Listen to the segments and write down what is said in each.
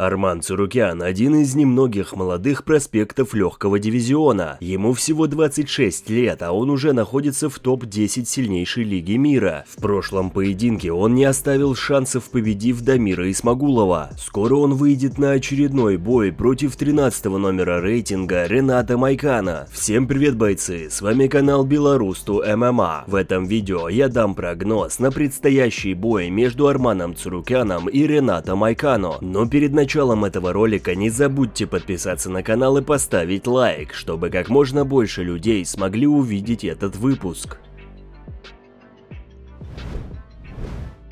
Арман Царукян – один из немногих молодых проспектов легкого дивизиона. Ему всего 26 лет, а он уже находится в топ-10 сильнейшей лиги мира. В прошлом поединке он не оставил шансов, победив Дамира Исмагулова. Скоро он выйдет на очередной бой против 13-го номера рейтинга Ренато Мойкано. Всем привет, бойцы! С вами канал BELARUS TO MMA. В этом видео я дам прогноз на предстоящий бой между Арманом Царукяном и Ренато Мойкано. Но перед началом этого ролика не забудьте подписаться на канал и поставить лайк, чтобы как можно больше людей смогли увидеть этот выпуск.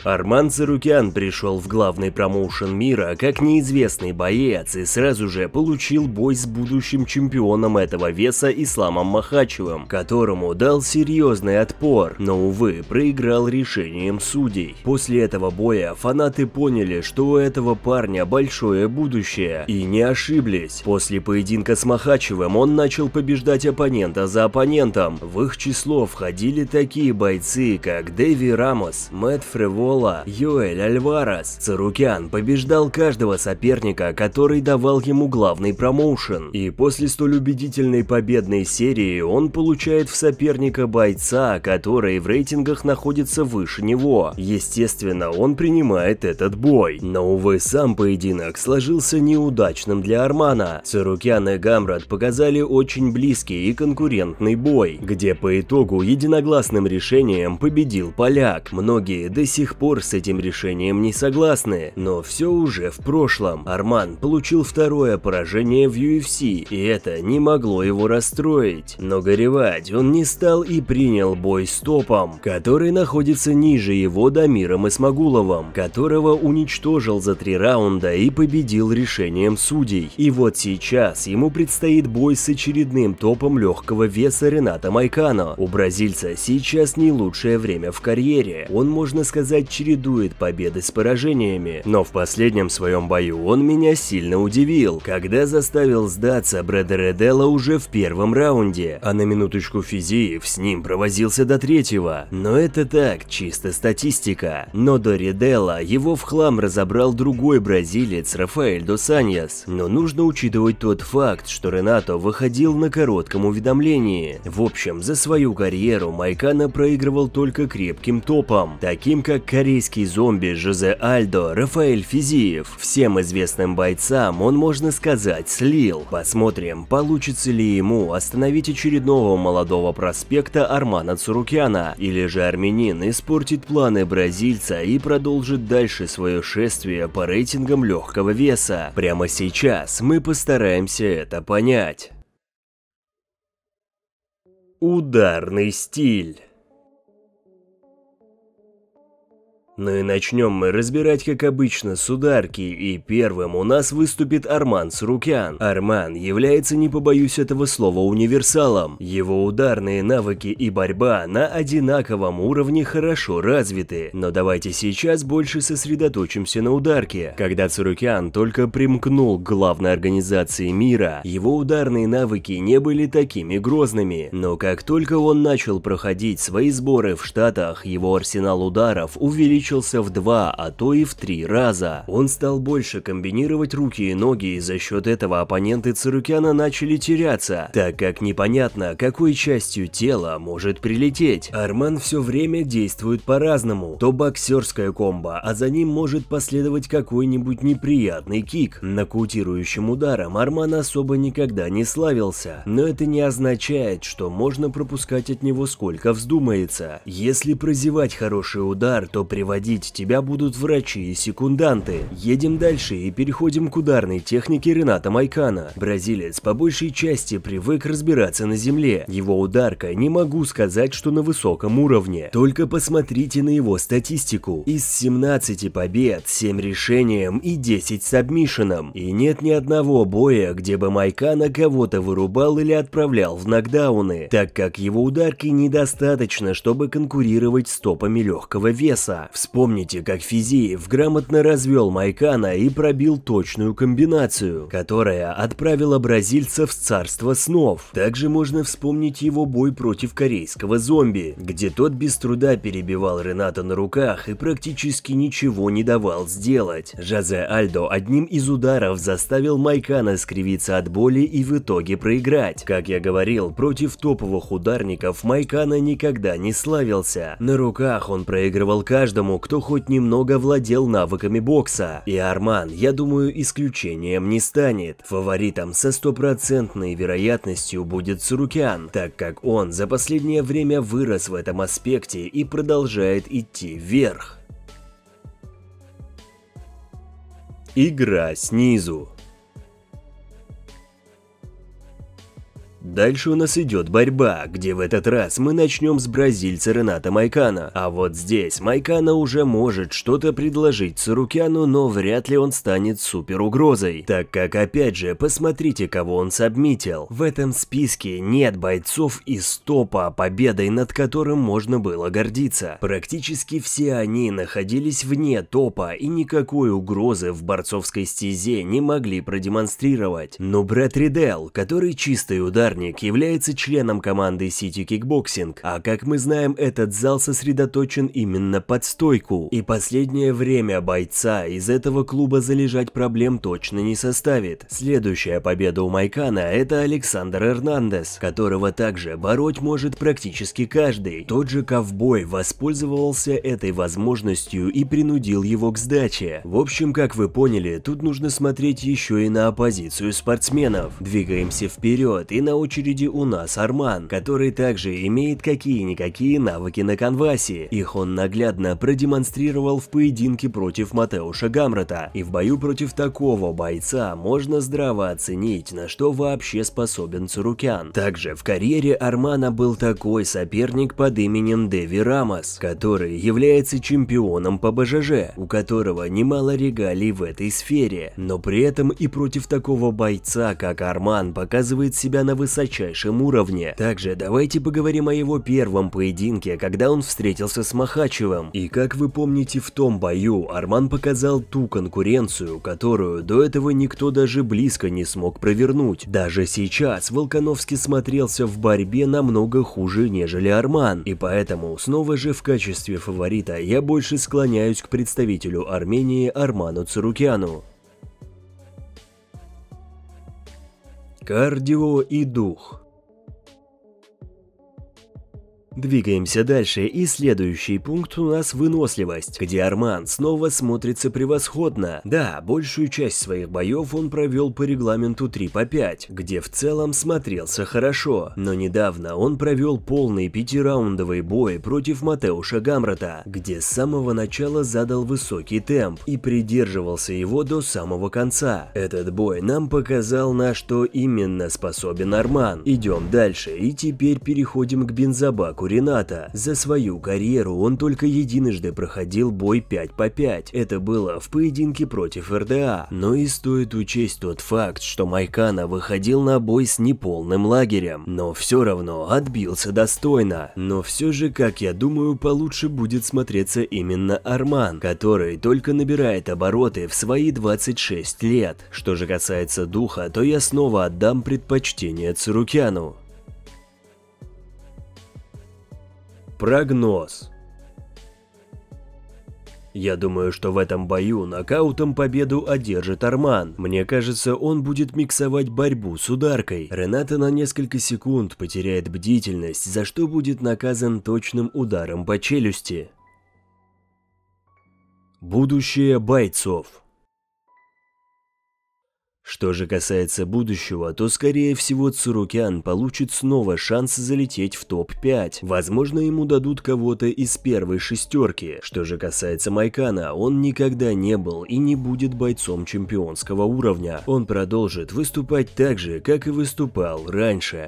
Арман Царукян пришел в главный промоушен мира как неизвестный боец и сразу же получил бой с будущим чемпионом этого веса Исламом Махачевым, которому дал серьезный отпор, но, увы, проиграл решением судей. После этого боя фанаты поняли, что у этого парня большое будущее, и не ошиблись. После поединка с Махачевым он начал побеждать оппонента за оппонентом. В их число входили такие бойцы, как Дэви Рамос, Мэтт Фрево, Йоэль Альварес. Царукян побеждал каждого соперника, который давал ему главный промоушен. И после столь убедительной победной серии он получает в соперника бойца, который в рейтингах находится выше него. Естественно, он принимает этот бой. Но, увы, сам поединок сложился неудачным для Армана. Царукян и Гамрот показали очень близкий и конкурентный бой, где по итогу единогласным решением победил поляк. Многие до сих пор с этим решением не согласны, но все уже в прошлом. Арман получил второе поражение в UFC, и это не могло его расстроить. Но горевать он не стал и принял бой с топом, который находится ниже его Дамиром Исмагуловым, которого уничтожил за 3 раунда и победил решением судей. И вот сейчас ему предстоит бой с очередным топом легкого веса Ренато Мойкано. У бразильца сейчас не лучшее время в карьере. Он, можно сказать, чередует победы с поражениями, но в последнем своем бою он меня сильно удивил, когда заставил сдаться Брэда Риддела уже в 1-м раунде, а на минуточку Физиев с ним провозился до 3-го. Но это так, чисто статистика. Но до Риддела его в хлам разобрал другой бразилец Рафаэль дос Аньос. Но нужно учитывать тот факт, что Ренато выходил на коротком уведомлении. В общем, за свою карьеру Мойкано проигрывал только крепким топом, таким как корейский зомби Жозе Альдо, Рафаэль Физиев. Всем известным бойцам он, можно сказать, слил. Посмотрим, получится ли ему остановить очередного молодого проспекта Армана Царукяна, или же армянин испортит планы бразильца и продолжит дальше свое шествие по рейтингам легкого веса. Прямо сейчас мы постараемся это понять. Ударный стиль. Ну и начнем мы разбирать, как обычно, с ударки, и первым у нас выступит Арман Царукян. Арман является, не побоюсь этого слова, универсалом. Его ударные навыки и борьба на одинаковом уровне хорошо развиты, но давайте сейчас больше сосредоточимся на ударке. Когда Царукян только примкнул к главной организации мира, его ударные навыки не были такими грозными, но как только он начал проходить свои сборы в Штатах, его арсенал ударов увеличился в 2, а то и в 3 раза. Он стал больше комбинировать руки и ноги, и за счет этого оппоненты Царукяна начали теряться, так как непонятно, какой частью тела может прилететь. Арман все время действует по-разному. То боксерская комбо, а за ним может последовать какой-нибудь неприятный кик. Нокаутирующим ударом Арман особо никогда не славился, но это не означает, что можно пропускать от него сколько вздумается. Если прозевать хороший удар, то приводить тебя будут врачи и секунданты. Едем дальше и переходим к ударной технике Ренато Мойкано. Бразилец по большей части привык разбираться на земле. Его ударка, не могу сказать, что на высоком уровне. Только посмотрите на его статистику. Из 17 побед, 7 решением и 10 сабмишеном. И нет ни одного боя, где бы Мойкано кого-то вырубал или отправлял в нокдауны, так как его ударки недостаточно, чтобы конкурировать с топами легкого веса. Вспомните, как Физиев грамотно развел Мойкано и пробил точную комбинацию, которая отправила бразильцев в царство снов. Также можно вспомнить его бой против корейского зомби, где тот без труда перебивал Ренато на руках и практически ничего не давал сделать. Жозе Альдо одним из ударов заставил Мойкано скривиться от боли и в итоге проиграть. Как я говорил, против топовых ударников Мойкано никогда не славился. На руках он проигрывал каждому, кто хоть немного владел навыками бокса. И Арман, я думаю, исключением не станет. Фаворитом со стопроцентной вероятностью будет Царукян, так как он за последнее время вырос в этом аспекте и продолжает идти вверх. Игра снизу. Дальше у нас идет борьба, где в этот раз мы начнем с бразильца Ренато Мойкано. А вот здесь Мойкано уже может что-то предложить Царукяну, но вряд ли он станет супер угрозой, так как опять же посмотрите, кого он сабмитил. В этом списке нет бойцов из топа, победой над которым можно было гордиться. Практически все они находились вне топа и никакой угрозы в борцовской стезе не могли продемонстрировать. Но Брэд Риддел, который чистый ударник, является членом команды City Kickboxing, а как мы знаем, этот зал сосредоточен именно под стойку, и последнее время бойца из этого клуба залежать проблем точно не составит. Следующая победа у Мойкано — это Александр Эрнандес, которого также бороть может практически каждый. Тот же ковбой воспользовался этой возможностью и принудил его к сдаче. В общем, как вы поняли, тут нужно смотреть еще и на оппозицию спортсменов. Двигаемся вперед, и на очереди у нас Арман, который также имеет какие-никакие навыки на канвасе. Их он наглядно продемонстрировал в поединке против Матеуша Гамрота, и в бою против такого бойца можно здраво оценить, на что вообще способен Царукян. Также в карьере Армана был такой соперник под именем Дэви Рамос, который является чемпионом по БЖЖ, у которого немало регалий в этой сфере, но при этом и против такого бойца, как Арман, показывает себя на высочайшем уровне. Также давайте поговорим о его первом поединке, когда он встретился с Махачевым. И как вы помните, в том бою Арман показал ту конкуренцию, которую до этого никто даже близко не смог провернуть. Даже сейчас Волкановский смотрелся в борьбе намного хуже, нежели Арман. И поэтому, снова же в качестве фаворита, я больше склоняюсь к представителю Армении Арману Царукяну. Кардио и дух. Двигаемся дальше, и следующий пункт у нас выносливость, где Арман снова смотрится превосходно. Да, большую часть своих боев он провел по регламенту 3 по 5, где в целом смотрелся хорошо, но недавно он провел полный 5-раундовый бой против Матеуша Гамрота, где с самого начала задал высокий темп и придерживался его до самого конца. Этот бой нам показал, на что именно способен Арман. Идем дальше, и теперь переходим к бензобаку Ренато. За свою карьеру он только единожды проходил бой 5 по 5, это было в поединке против РДА, но и стоит учесть тот факт, что Мойкано выходил на бой с неполным лагерем, но все равно отбился достойно. Но все же, как я думаю, получше будет смотреться именно Арман, который только набирает обороты в свои 26 лет. Что же касается духа, то я снова отдам предпочтение Царукяну. Прогноз. Я думаю, что в этом бою нокаутом победу одержит Арман. Мне кажется, он будет миксовать борьбу с ударкой. Ренато на несколько секунд потеряет бдительность, за что будет наказан точным ударом по челюсти. Будущее бойцов. Что же касается будущего, то скорее всего Царукян получит снова шанс залететь в топ-5. Возможно, ему дадут кого-то из первой шестерки. Что же касается Мойкано, он никогда не был и не будет бойцом чемпионского уровня. Он продолжит выступать так же, как и выступал раньше.